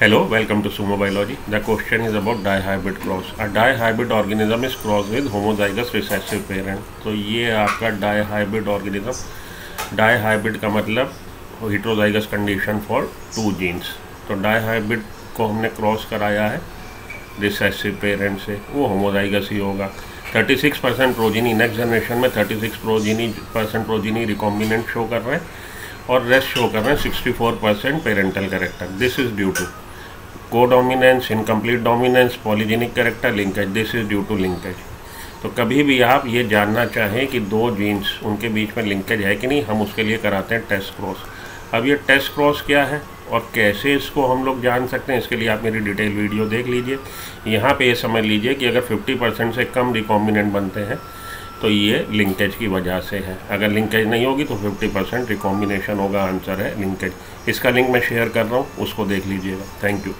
Hello, welcome to Sumo Biology. The question is about dihybrid cross. A dihybrid organism is crossed with homozygous recessive parent. तो ये आपका dihybrid organism. Dihybrid का मतलब heterozygous condition for two genes. तो dihybrid को हमने cross कराया है recessive parent से, वो homozygous ही होगा. 36% प्रोजीनी नेक्स्ट जनरेशन में 36% प्रोजीनी रिकॉम्बिनेंट शो कर रहे हैं और रेस्ट शो कर रहे हैं 64% parental character. This is due to codominance, incomplete dominance, polygenic character, linkage. This is due to linkage. तो कभी भी आप ये जानना चाहें कि दो जीन्स उनके बीच में लिंकेज है कि नहीं, हम उसके लिए कराते हैं टेस्ट क्रॉस. अब ये टेस्ट क्रॉस क्या है और कैसे इसको हम लोग जान सकते हैं, इसके लिए आप मेरी डिटेल वीडियो देख लीजिए. यहाँ पे ये समझ लीजिए कि अगर 50% से कम रिकॉम्बिनेंट बनते हैं तो ये लिंकेज की वजह से है. अगर लिंकेज नहीं होगी तो 50% रिकॉम्बिनेशन होगा. आंसर है लिंकेज. इसका लिंक मैं शेयर कर रहा हूँ, उसको देख लीजिएगा. Thank you.